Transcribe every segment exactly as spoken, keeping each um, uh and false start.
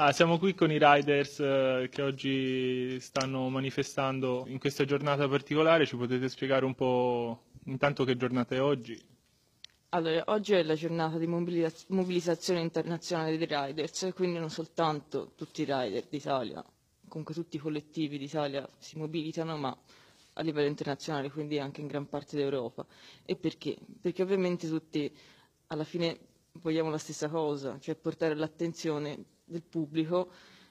Ah, siamo qui con i Riders eh, che oggi stanno manifestando in questa giornata particolare. Ci potete spiegare un po' intanto che giornata è oggi? Allora, oggi è la giornata di mobilitaz- mobilizzazione internazionale dei Riders, quindi non soltanto tutti i Rider d'Italia, comunque tutti i collettivi d'Italia si mobilitano, ma a livello internazionale, quindi anche in gran parte d'Europa. E perché? Perché ovviamente tutti alla fine vogliamo la stessa cosa, cioè portare all'attenzione del pubblico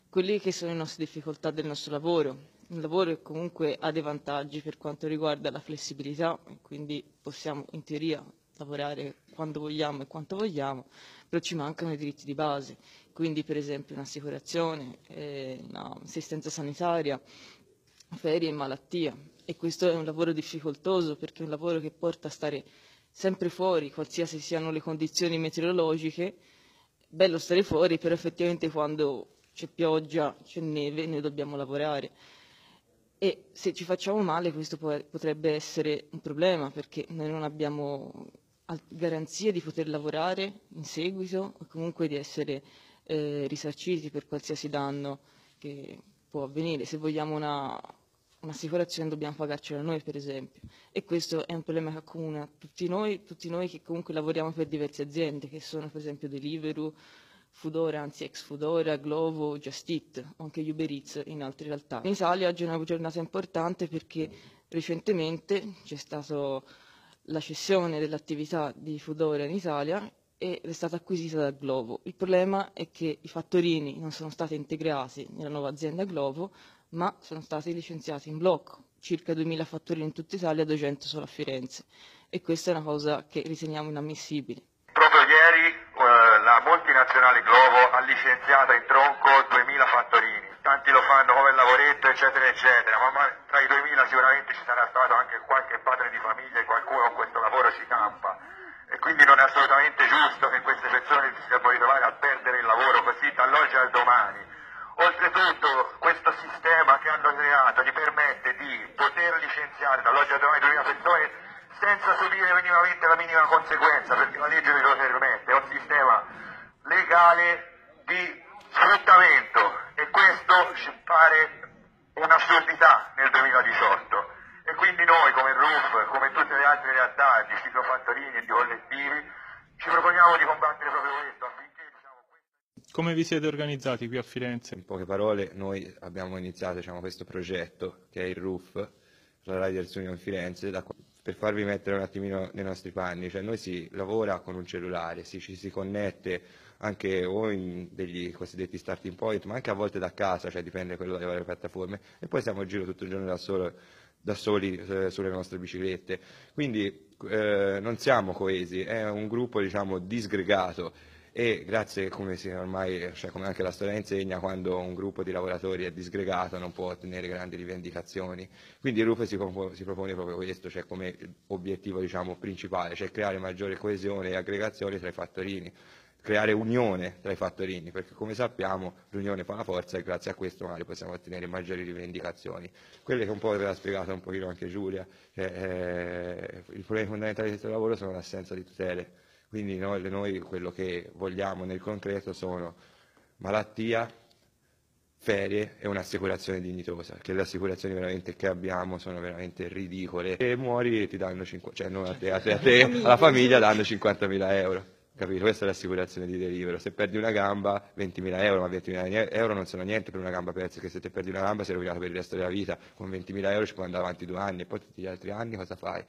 quelle che sono le nostre difficoltà del nostro lavoro. Un lavoro che comunque ha dei vantaggi per quanto riguarda la flessibilità, quindi possiamo in teoria lavorare quando vogliamo e quanto vogliamo, però ci mancano i diritti di base, quindi per esempio un'assicurazione, eh, un'assistenza sanitaria, ferie e malattia. E questo è un lavoro difficoltoso perché è un lavoro che porta a stare sempre fuori, qualsiasi siano le condizioni meteorologiche. Bello stare fuori, però effettivamente quando c'è pioggia, c'è neve, noi dobbiamo lavorare. E se ci facciamo male questo potrebbe essere un problema perché noi non abbiamo garanzie di poter lavorare in seguito o comunque di essere eh, risarciti per qualsiasi danno che può avvenire. Se vogliamo una, un'assicurazione dobbiamo pagarcela noi, per esempio, e questo è un problema che accomuna tutti noi, tutti noi che comunque lavoriamo per diverse aziende che sono per esempio Deliveroo, Foodora, anzi ex Foodora, Glovo, Just Eat, anche Uber Eats in altre realtà. In Italia oggi è una giornata importante perché recentemente c'è stata la cessione dell'attività di Foodora in Italia e è stata acquisita da Glovo. Il problema è che i fattorini non sono stati integrati nella nuova azienda Glovo, ma sono stati licenziati in blocco, circa duemila fattorini in tutta Italia, duecento solo a Firenze, e questa è una cosa che riteniamo inammissibile. Proprio ieri eh, la multinazionale Glovo ha licenziato in tronco duemila fattorini, tanti lo fanno come lavoretto eccetera eccetera, ma, ma tra i duemila sicuramente ci sarà stato anche qualche padre di famiglia e qualcuno con questo lavoro si campa, e quindi non è assolutamente giusto che queste persone si debbano ritrovare a perdere il lavoro così dall'oggi al domani. Oltretutto questo sistema che hanno creato gli permette di poter licenziare dall'oggi al domani duemila persone senza subire minimamente la minima conseguenza, perché la legge lo permette. È un sistema legale di sfruttamento e questo ci pare un'assurdità nel duemiladiciotto. E quindi noi come R U F, come tutte le altre realtà di ciclofattorini e di collettivi, ci proponiamo di combattere proprio questo. Come vi siete organizzati qui a Firenze? In poche parole, noi abbiamo iniziato diciamo, questo progetto che è il R U F, la Riders Union Firenze, da, per farvi mettere un attimino nei nostri panni. Cioè, noi si lavora con un cellulare, si, ci si connette anche o in degli cosiddetti starting point, ma anche a volte da casa, cioè dipende da quello dalle varie piattaforme, e poi siamo in giro tutto il giorno da solo. da soli eh, sulle nostre biciclette, quindi eh, non siamo coesi, è un gruppo diciamo disgregato, e grazie come si ormai, cioè come anche la storia insegna, quando un gruppo di lavoratori è disgregato non può ottenere grandi rivendicazioni, quindi il R U F si, comp- si propone proprio questo, cioè come obiettivo diciamo principale, cioè creare maggiore coesione e aggregazione tra i fattorini, creare unione tra i fattorini, perché come sappiamo l'unione fa la forza e grazie a questo magari possiamo ottenere maggiori rivendicazioni. Quelle che un po' aveva spiegato un pochino anche Giulia, che, eh, il problema fondamentale di questo lavoro sono l'assenza di tutele, quindi noi, noi quello che vogliamo nel concreto sono malattia, ferie e un'assicurazione dignitosa, che le assicurazioni veramente che abbiamo sono veramente ridicole, e muori e ti danno cinque, cioè non a te, a te, a te, alla famiglia danno cinquantamila euro. Capito? Questa è l'assicurazione di Deliveroo. Se perdi una gamba, ventimila euro, ma ventimila euro non sono niente per una gamba persa, che se te perdi una gamba sei rovinato per il resto della vita. Con ventimila euro ci puoi andare avanti due anni, e poi tutti gli altri anni cosa fai?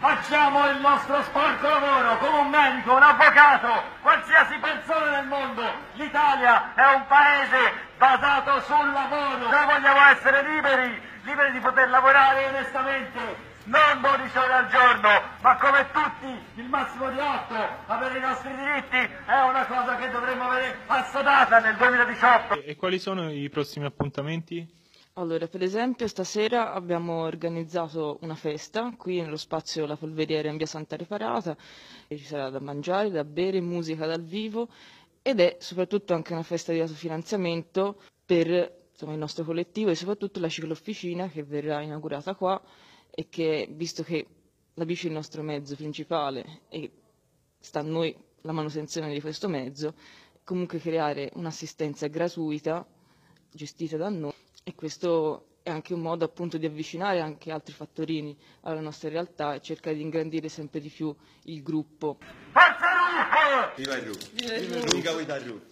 Facciamo il nostro sporco lavoro come un medico, un avvocato, qualsiasi persona nel mondo. L'Italia è un paese basato sul lavoro. Noi vogliamo essere liberi, liberi di poter lavorare onestamente. Non dodici ore al giorno, ma come tutti il massimo di otto. Avere i nostri diritti è una cosa che dovremmo avere assodata nel duemiladiciotto. E quali sono i prossimi appuntamenti? Allora, per esempio stasera abbiamo organizzato una festa qui nello spazio La Polveriera in via Santa Reparata, e ci sarà da mangiare, da bere, musica dal vivo, ed è soprattutto anche una festa di autofinanziamento per insomma, il nostro collettivo e soprattutto la ciclofficina che verrà inaugurata qua, e che visto che la bici è il nostro mezzo principale e sta a noi la manutenzione di questo mezzo, comunque creare un'assistenza gratuita gestita da noi, e questo è anche un modo appunto di avvicinare anche altri fattorini alla nostra realtà e cercare di ingrandire sempre di più il gruppo. Viva il gruppo! Viva il gruppo!